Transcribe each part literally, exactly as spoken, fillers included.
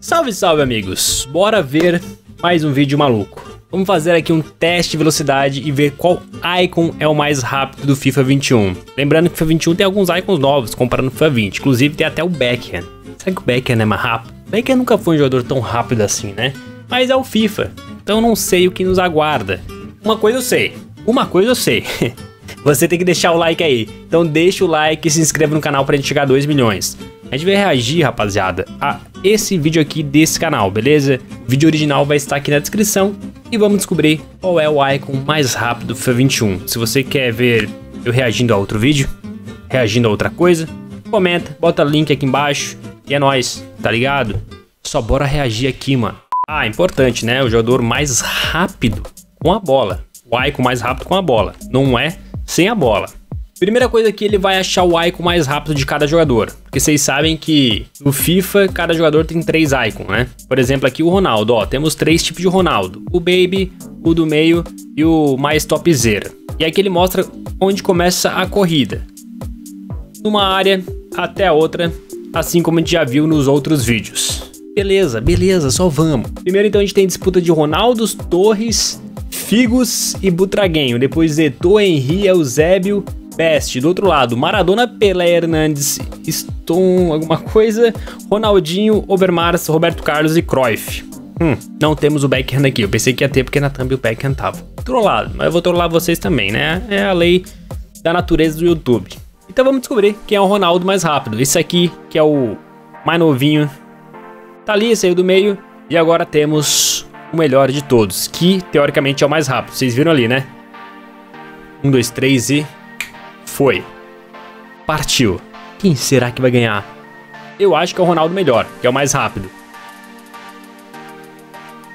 Salve, salve, amigos! Bora ver mais um vídeo maluco. Vamos fazer aqui um teste de velocidade e ver qual Icon é o mais rápido do FIFA vinte e um. Lembrando que o FIFA vinte e um tem alguns Icons novos, comparando com o FIFA vinte. Inclusive, tem até o Beckham. Será que o Beckham é mais rápido? O Beckham nunca foi um jogador tão rápido assim, né? Mas é o FIFA, então não sei o que nos aguarda. Uma coisa eu sei, uma coisa eu sei. Você tem que deixar o like aí. Então deixa o like e se inscreva no canal pra gente chegar a dois milhões. A gente vai reagir, rapaziada, a esse vídeo aqui desse canal, beleza? O vídeo original vai estar aqui na descrição e vamos descobrir qual é o Icon mais rápido do FIFA vinte e um. Se você quer ver eu reagindo a outro vídeo, reagindo a outra coisa, comenta, bota o link aqui embaixo e é nóis, tá ligado? Só bora reagir aqui, mano. Ah, importante, né? O jogador mais rápido com a bola. O Icon mais rápido com a bola, não é sem a bola. Primeira coisa que ele vai achar o Icon mais rápido de cada jogador. Porque vocês sabem que no FIFA, cada jogador tem três Icons, né? Por exemplo, aqui o Ronaldo, ó. Temos três tipos de Ronaldo. O Baby, o do meio e o mais topzera. E aqui ele mostra onde começa a corrida. Numa área até a outra, assim como a gente já viu nos outros vídeos. Beleza, beleza, só vamos. Primeiro, então, a gente tem disputa de Ronaldos, Torres, Figos e Butragueño. Depois, Eto'o, Henry, Eusébio... Best, do outro lado, Maradona, Pelé, Hernández, Stoichkov, alguma coisa, Ronaldinho, Overmars, Roberto Carlos e Cruyff. Hum, não temos o Beckham aqui, eu pensei que ia ter porque na thumb o Beckham tava. Trollado, mas eu vou trollar vocês também, né? É a lei da natureza do YouTube. Então vamos descobrir quem é o Ronaldo mais rápido. Esse aqui, que é o mais novinho, tá ali, saiu do meio. E agora temos o melhor de todos, que teoricamente é o mais rápido. Vocês viram ali, né? Um, dois, três e... foi. Partiu. Quem será que vai ganhar? Eu acho que é o Ronaldo melhor, que é o mais rápido.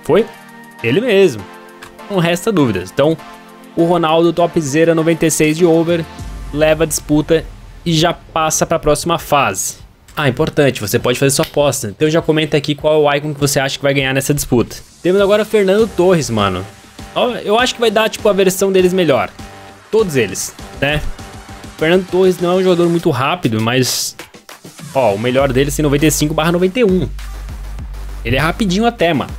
Foi? Ele mesmo. Não resta dúvidas. Então, o Ronaldo topzera noventa e seis de over leva a disputa e já passa para a próxima fase. Ah, importante, você pode fazer sua aposta. Então já comenta aqui qual é o Icon que você acha que vai ganhar nessa disputa. Temos agora o Fernando Torres, mano. Eu acho que vai dar tipo a versão deles melhor. Todos eles, né? Fernando Torres não é um jogador muito rápido, mas ó, o melhor dele é noventa e cinco barra noventa e um. Ele é rapidinho até, mano.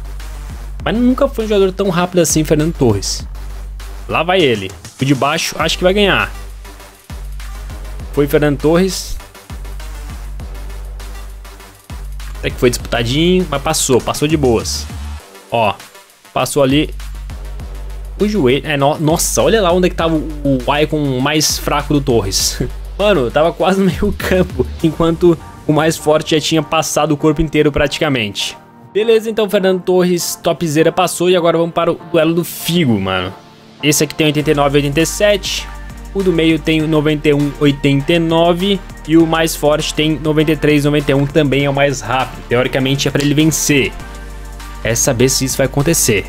Mas nunca foi um jogador tão rápido assim, Fernando Torres. Lá vai ele. O de baixo acho que vai ganhar. Foi Fernando Torres. Até que foi disputadinho, mas passou, passou de boas. Ó, passou ali. O joelho, é, no... nossa, olha lá onde é que tava o, o Icon mais fraco do Torres. Mano, tava quase no meio campo, enquanto o mais forte já tinha passado o corpo inteiro praticamente. Beleza, então Fernando Torres, topzera, passou e agora vamos para o duelo do Figo, mano. Esse aqui tem oitenta e nove, oitenta e sete, o do meio tem noventa e um, oitenta e nove e o mais forte tem noventa e três, noventa e um, que também é o mais rápido. Teoricamente é pra ele vencer. É saber se isso vai acontecer.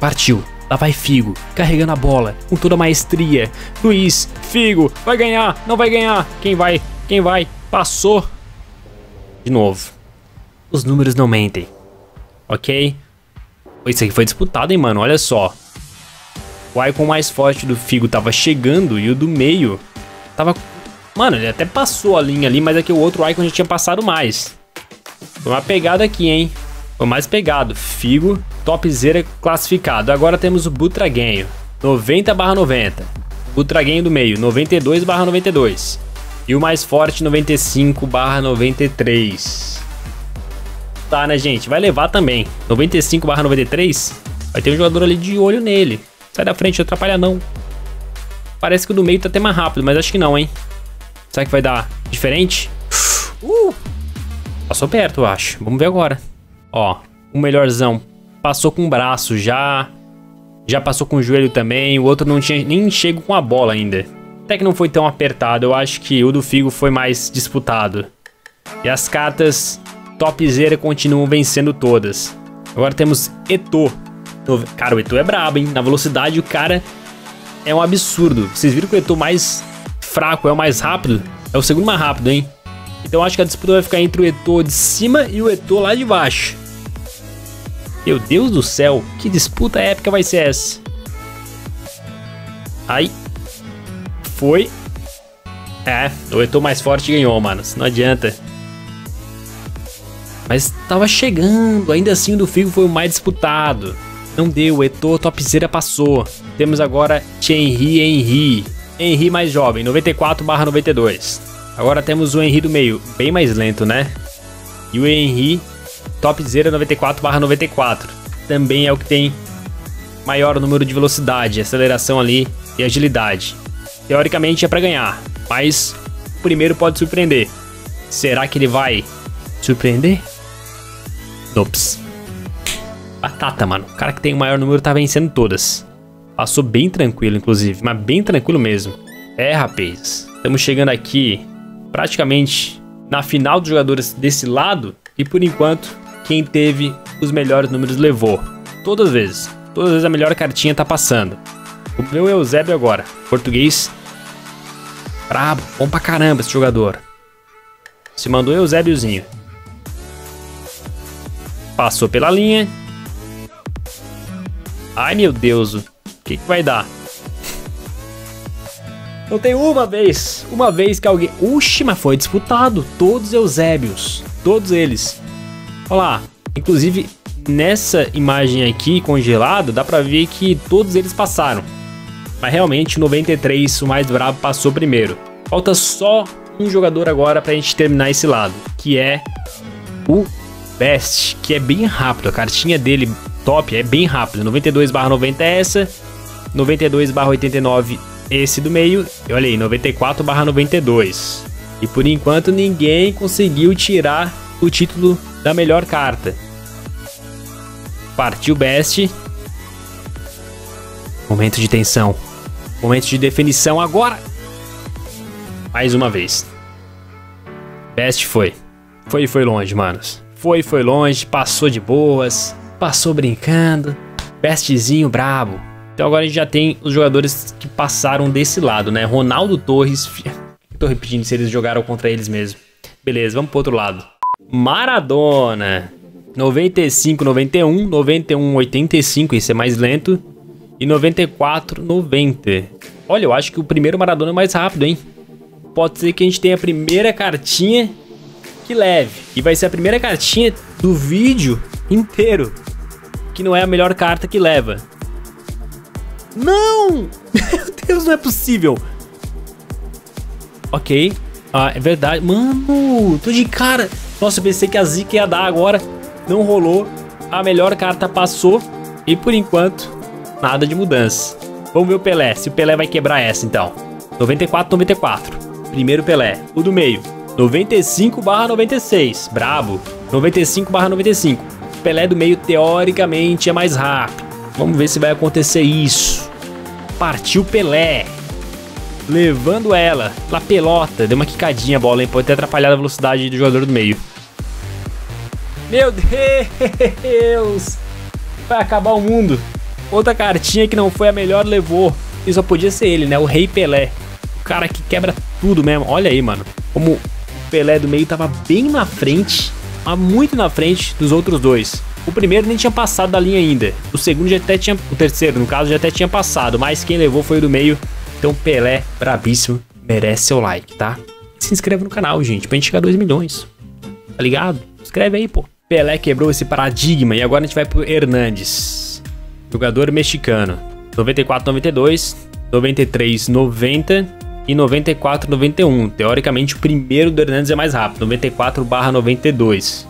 Partiu. Lá vai Figo, carregando a bola, com toda a maestria. Luiz, Figo, vai ganhar, não vai ganhar. Quem vai, quem vai, passou. De novo. Os números não mentem. Ok? Isso aqui foi disputado, hein, mano, olha só. O Icon mais forte do Figo tava chegando e o do meio tava... Mano, ele até passou a linha ali, mas é que o outro Icon já tinha passado mais. Foi uma pegada aqui, hein. Foi mais pegado. Figo, topzera classificado. Agora temos o Butragueño, noventa barra noventa. Butragueño do meio, noventa e dois barra noventa e dois. E o mais forte, noventa e cinco barra noventa e três. Tá, né, gente? Vai levar também. noventa e cinco barra noventa e três. Vai ter um jogador ali de olho nele. Sai da frente, não atrapalha não. Parece que o do meio tá até mais rápido, mas acho que não, hein? Será que vai dar diferente? Uh! Passou perto, eu acho. Vamos ver agora. Ó, o melhorzão passou com o braço já, já passou com o joelho também, o outro não tinha nem chego com a bola ainda. Até que não foi tão apertado, eu acho que o do Figo foi mais disputado. E as cartas topzera continuam vencendo todas. Agora temos Eto'o. Cara, o Eto'o é brabo, hein? Na velocidade o cara é um absurdo. Vocês viram que o Eto'o mais fraco é o mais rápido? É o segundo mais rápido, hein? Então acho que a disputa vai ficar entre o Eto'o de cima e o Eto'o lá de baixo. Meu Deus do céu, que disputa épica vai ser essa? Aí, foi. É, o Eto'o mais forte ganhou, mano. Não adianta. mas tava chegando. Ainda assim o do Figo foi o mais disputado. Não deu, o Eto'o topzera passou. Temos agora Henry, Henry. Henry mais jovem, noventa e quatro barra noventa e dois. Agora temos o Henry do meio, bem mais lento, né? E o Henry topzera noventa e quatro barra noventa e quatro. Também é o que tem maior número de velocidade, aceleração ali e agilidade. Teoricamente é para ganhar, mas o primeiro pode surpreender. Será que ele vai surpreender? Nops. Batata, mano. O cara que tem o maior número tá vencendo todas. Passou bem tranquilo, inclusive. Mas bem tranquilo mesmo. É, rapaz. Estamos chegando aqui praticamente na final dos jogadores desse lado. E por enquanto, quem teve os melhores números levou. Todas as vezes. Todas as vezes a melhor cartinha tá passando. O meu Eusébio agora. Português. Brabo. Bom pra caramba esse jogador. Se mandou Eusébiozinho. Passou pela linha. Ai, meu Deus. O que que vai dar? Não tem uma vez. Uma vez que alguém... Oxi, mas foi disputado. Todos os Eusébios. Todos eles. Olha lá. Inclusive, nessa imagem aqui, congelado, dá pra ver que todos eles passaram. Mas realmente, o noventa e três, o mais brabo, passou primeiro. Falta só um jogador agora pra gente terminar esse lado, que é o Best, que é bem rápido. A cartinha dele top é bem rápida. noventa e dois barra noventa é essa, noventa e dois barra oitenta e nove esse do meio, e olha aí, noventa e quatro barra noventa e dois. E por enquanto ninguém conseguiu tirar o título da melhor carta. Partiu Best. Momento de tensão, momento de definição agora. Mais uma vez. Best foi. Foi e foi longe, manos. Foi e foi longe, passou de boas, passou brincando. Bestzinho brabo. Então agora a gente já tem os jogadores que passaram desse lado, né? Ronaldo, Torres... Tô repetindo se eles jogaram contra eles mesmo. Beleza, vamos pro outro lado. Maradona. noventa e cinco, noventa e um. noventa e um, oitenta e cinco. Isso é mais lento. E noventa e quatro, noventa. Olha, eu acho que o primeiro Maradona é mais rápido, hein? Pode ser que a gente tenha a primeira cartinha que leve. E vai ser a primeira cartinha do vídeo inteiro que não é a melhor carta que leva. Não! Meu Deus, não é possível. Ok. Ah, é verdade. Mano, tô de cara. Nossa, eu pensei que a zica ia dar agora. Não rolou. A melhor carta passou. E por enquanto, nada de mudança. Vamos ver o Pelé. Se o Pelé vai quebrar essa, então. noventa e quatro, noventa e quatro. Primeiro Pelé, o do meio, noventa e cinco barra noventa e seis, brabo, noventa e cinco barra noventa e cinco, Pelé do meio teoricamente é mais rápido, vamos ver se vai acontecer isso. Partiu Pelé, levando ela, lá pelota, deu uma quicadinha a bola, hein? Pode ter atrapalhado a velocidade do jogador do meio. Meu Deus, vai acabar o mundo. Outra cartinha que não foi a melhor levou, e só podia ser ele, né, o Rei Pelé. Cara que quebra tudo mesmo. Olha aí, mano. Como o Pelé do meio tava bem na frente, mas muito na frente dos outros dois. O primeiro nem tinha passado da linha ainda. O segundo já até tinha... O terceiro, no caso, já até tinha passado. Mas quem levou foi o do meio. Então Pelé, brabíssimo, merece seu like, tá? Se inscreve no canal, gente, pra gente chegar a dois milhões. Tá ligado? Se inscreve aí, pô. Pelé quebrou esse paradigma. E agora a gente vai pro Hernández. Jogador mexicano. noventa e quatro, noventa e dois. noventa e três, noventa. E noventa e quatro, noventa e um. Teoricamente o primeiro do Hernández é mais rápido, noventa e quatro barra noventa e dois.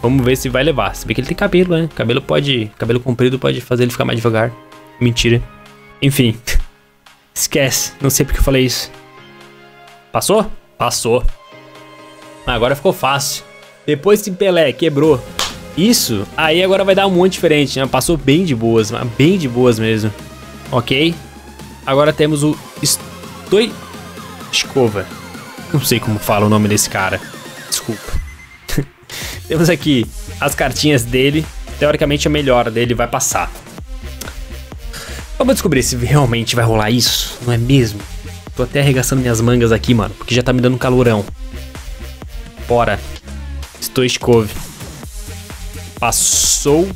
Vamos ver se vai levar. Se bem que ele tem cabelo, né? Cabelo pode, cabelo comprido pode fazer ele ficar mais devagar. Mentira. Enfim. Esquece. Não sei porque eu falei isso. Passou? Passou. Agora ficou fácil. Depois que Pelé quebrou isso, aí agora vai dar um monte diferente, né? Passou bem de boas, bem de boas mesmo. Ok. Agora temos o... Stoichkov. Não sei como fala o nome desse cara. Desculpa. Temos aqui as cartinhas dele. Teoricamente a melhor dele vai passar. Vamos descobrir se realmente vai rolar isso. Não é mesmo? Tô até arregaçando minhas mangas aqui, mano, porque já tá me dando um calorão. Bora. Stoichkov. Passou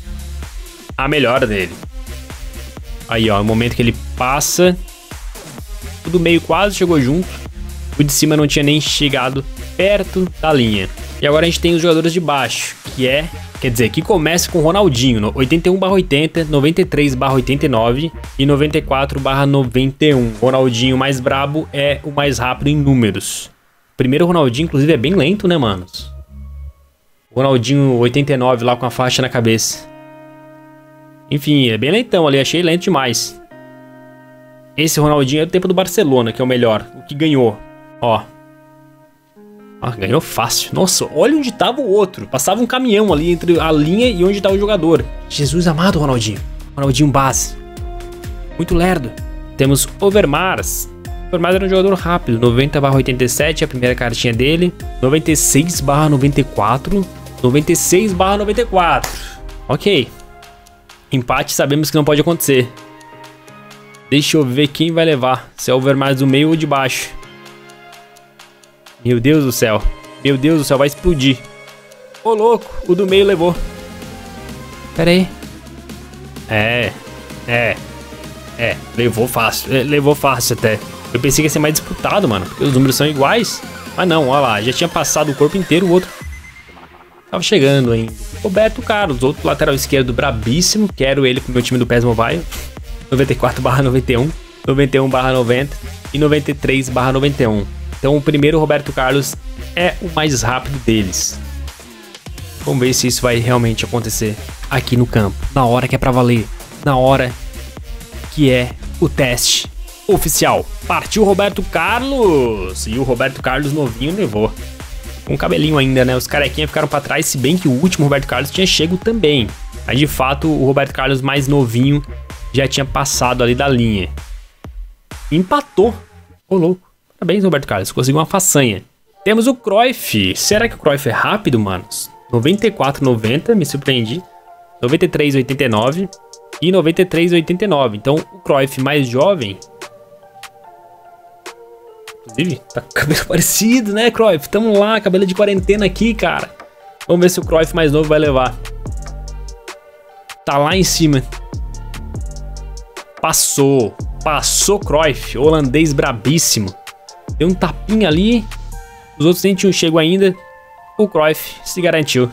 a melhor dele. Aí, ó, o momento que ele passa. O do meio quase chegou junto. O de cima não tinha nem chegado perto da linha. E agora a gente tem os jogadores de baixo, que é, quer dizer, que começa com Ronaldinho, oitenta e um barra oitenta, noventa e três barra oitenta e nove e noventa e quatro barra noventa e um. Ronaldinho mais brabo é o mais rápido em números. O primeiro Ronaldinho, inclusive, é bem lento, né, manos? Ronaldinho oitenta e nove lá com a faixa na cabeça. Enfim, é bem lentão ali, achei lento demais. Esse Ronaldinho é do tempo do Barcelona, que é o melhor, o que ganhou, ó. Ah, ganhou fácil. Nossa, olha onde tava o outro. Passava um caminhão ali entre a linha e onde tava o jogador. Jesus amado, Ronaldinho. Ronaldinho base. Muito lerdo. Temos Overmars. Overmars era um jogador rápido. noventa barra oitenta e sete, a primeira cartinha dele. noventa e seis barra noventa e quatro. noventa e seis barra noventa e quatro. Ok. Empate sabemos que não pode acontecer. Deixa eu ver quem vai levar. Se é o Overmars do meio ou de baixo. Meu Deus do céu. Meu Deus do céu, vai explodir. Ô, louco, o do meio levou. Pera aí. É, é, é, levou fácil, é, levou fácil até. Eu pensei que ia ser mais disputado, mano, porque os números são iguais. Mas não, olha lá, já tinha passado o corpo inteiro, o outro tava chegando ainda. Roberto Carlos, outro lateral esquerdo brabíssimo. Quero ele pro meu time do P E S Mobile. noventa e quatro barra noventa e um, noventa e um barra noventa e noventa e três barra noventa e um. Então o primeiro Roberto Carlos é o mais rápido deles. Vamos ver se isso vai realmente acontecer aqui no campo. Na hora que é pra valer. Na hora que é o teste oficial. Partiu Roberto Carlos. E o Roberto Carlos novinho levou. Com cabelinho ainda, né? Os carequinhas ficaram pra trás, se bem que o último Roberto Carlos tinha chego também. Mas de fato o Roberto Carlos mais novinho já tinha passado ali da linha. Empatou. Ô louco. Parabéns, Roberto Carlos, conseguiu uma façanha. Temos o Cruyff. Será que o Cruyff é rápido, manos? noventa e quatro noventa, me surpreendi. noventa e três oitenta e nove e noventa e três oitenta e nove. Então, o Cruyff mais jovem... Inclusive, tá com o cabelo parecido, né, Cruyff? Tamo lá, cabelo de quarentena aqui, cara. Vamos ver se o Cruyff mais novo vai levar. Tá lá em cima. Passou. Passou Cruyff, holandês brabíssimo. Deu um tapinha ali. Os outros nem tinham chego ainda. O Cruyff se garantiu.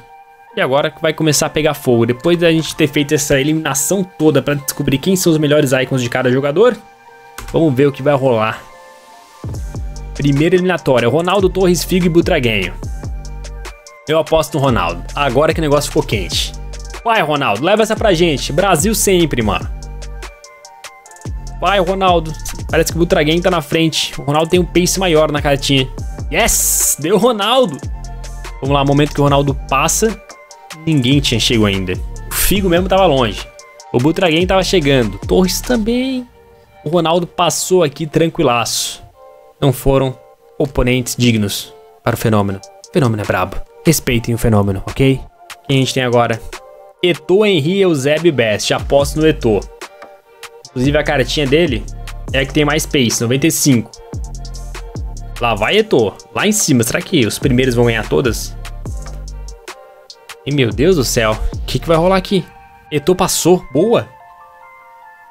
E agora vai começar a pegar fogo. Depois da gente ter feito essa eliminação toda para descobrir quem são os melhores icons de cada jogador, vamos ver o que vai rolar. Primeira eliminatória. Ronaldo, Torres, Figo e Butragueño. Eu aposto no Ronaldo. Agora que o negócio ficou quente. Vai, Ronaldo, leva essa pra gente. Brasil sempre, mano. Vai, Ronaldo. Parece que o Butragueño tá na frente. O Ronaldo tem um pace maior na cartinha. Yes! Deu Ronaldo! Vamos lá, momento que o Ronaldo passa. Ninguém tinha chego ainda. O Figo mesmo tava longe. O Butragueño tava chegando. Torres também. O Ronaldo passou aqui tranquilaço. Não foram oponentes dignos para o Fenômeno. O Fenômeno é brabo. Respeitem o Fenômeno, ok? Quem a gente tem agora? Eto'o, Henry, Eusébio e Best. Já aposto no Eto'o. Inclusive a cartinha dele é a que tem mais pace, noventa e cinco. Lá vai Eto'o, lá em cima. Será que os primeiros vão ganhar todas? E meu Deus do céu, o que, que vai rolar aqui? Eto'o passou, boa.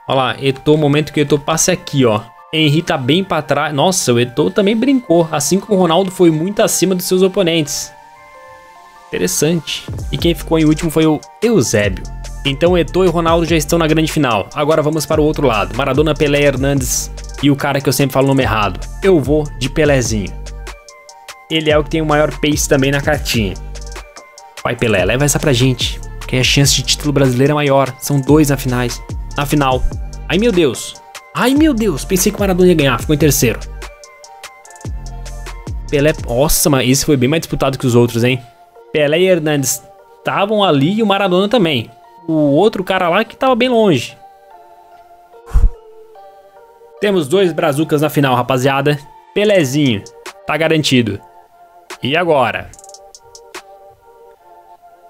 Olha lá, Eto'o, o momento que o Eto'o passa é aqui, ó. Henry tá bem pra trás. Nossa, o Eto'o também brincou, assim como o Ronaldo foi muito acima dos seus oponentes. Interessante. E quem ficou em último foi o Eusébio. Então Eto'o e Ronaldo já estão na grande final. Agora vamos para o outro lado. Maradona, Pelé, Hernández e o cara que eu sempre falo o nome errado. Eu vou de Pelézinho. Ele é o que tem o maior pace também na cartinha. Vai, Pelé, leva essa pra gente, porque a chance de título brasileiro é maior. São dois na finais. Na final. Ai, meu Deus. Ai, meu Deus. Pensei que o Maradona ia ganhar. Ficou em terceiro. Pelé... Nossa, mas esse foi bem mais disputado que os outros, hein? Pelé e Hernández estavam ali e o Maradona também. O outro cara lá que tava bem longe. Temos dois brazucas na final, rapaziada. Pelézinho, tá garantido. E agora?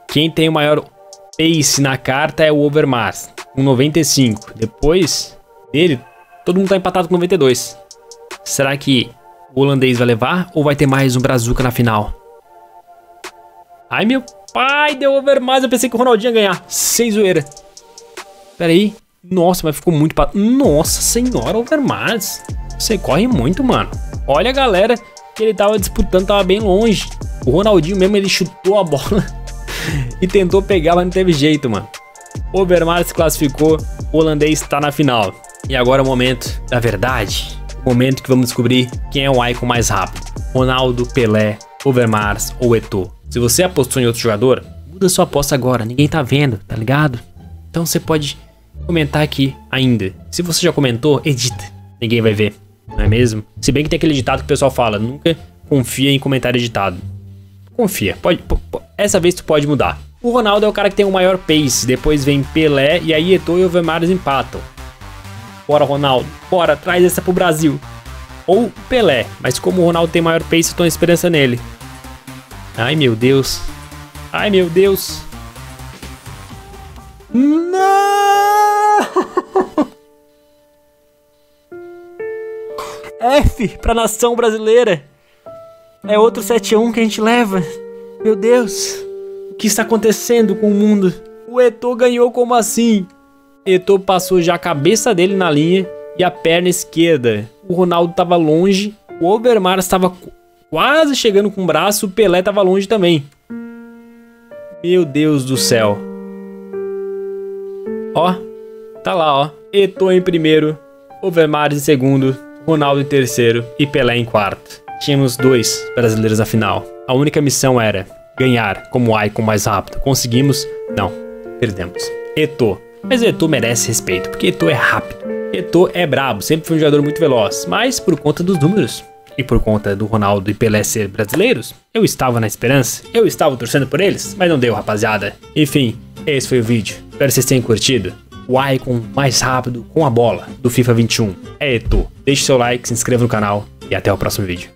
Quem tem o maior pace na carta é o Overmars, com noventa e cinco. Depois dele, todo mundo tá empatado com noventa e dois. Será que o holandês vai levar ou vai ter mais um brazuca na final? Ai, meu... Ai, deu Overmars, eu pensei que o Ronaldinho ia ganhar. Sem zoeira. Pera aí. Nossa, mas ficou muito... Pa... Nossa senhora, Overmars. Você corre muito, mano. Olha, galera. que ele tava disputando, tava bem longe. O Ronaldinho mesmo, ele chutou a bola e tentou pegar, mas não teve jeito, mano. O Overmars se classificou, o holandês tá na final. E agora é o momento da verdade. O momento que vamos descobrir quem é o Icon mais rápido. Ronaldo, Pelé, Overmars ou Eto'o. Se você apostou em outro jogador, muda sua aposta agora. Ninguém tá vendo, tá ligado? Então você pode comentar aqui ainda. Se você já comentou, edita. Ninguém vai ver, não é mesmo? Se bem que tem aquele ditado que o pessoal fala, nunca confia em comentário editado. Confia, pode, po, po, essa vez tu pode mudar. O Ronaldo é o cara que tem o maior pace, depois vem Pelé e aí Eto'o e Overmars empatam. Bora, Ronaldo, bora, traz essa pro Brasil. Ou Pelé, mas como o Ronaldo tem maior pace, eu tô esperança nele. Ai, meu Deus. Ai, meu Deus. Não! F pra nação brasileira. É outro sete a um que a gente leva. Meu Deus. O que está acontecendo com o mundo? O Eto'o ganhou como assim? Eto'o passou já a cabeça dele na linha e a perna esquerda. O Ronaldo estava longe. O Overmars estava quase chegando com o braço. O Pelé estava longe também. Meu Deus do céu. Ó. Tá lá, ó. Eto'o em primeiro. Overmars em segundo. Ronaldo em terceiro. E Pelé em quarto. Tínhamos dois brasileiros na final. A única missão era ganhar como Icon mais rápido. Conseguimos? Não. Perdemos. Eto'o. Mas Eto'o merece respeito, porque Eto'o é rápido. Eto'o é brabo, sempre foi um jogador muito veloz. Mas por conta dos números e por conta do Ronaldo e Pelé ser brasileiros, eu estava na esperança. Eu estava torcendo por eles, mas não deu, rapaziada. Enfim, esse foi o vídeo. Espero que vocês tenham curtido. O Icon mais rápido com a bola do FIFA vinte e um é Eto'o. Deixe seu like, se inscreva no canal e até o próximo vídeo.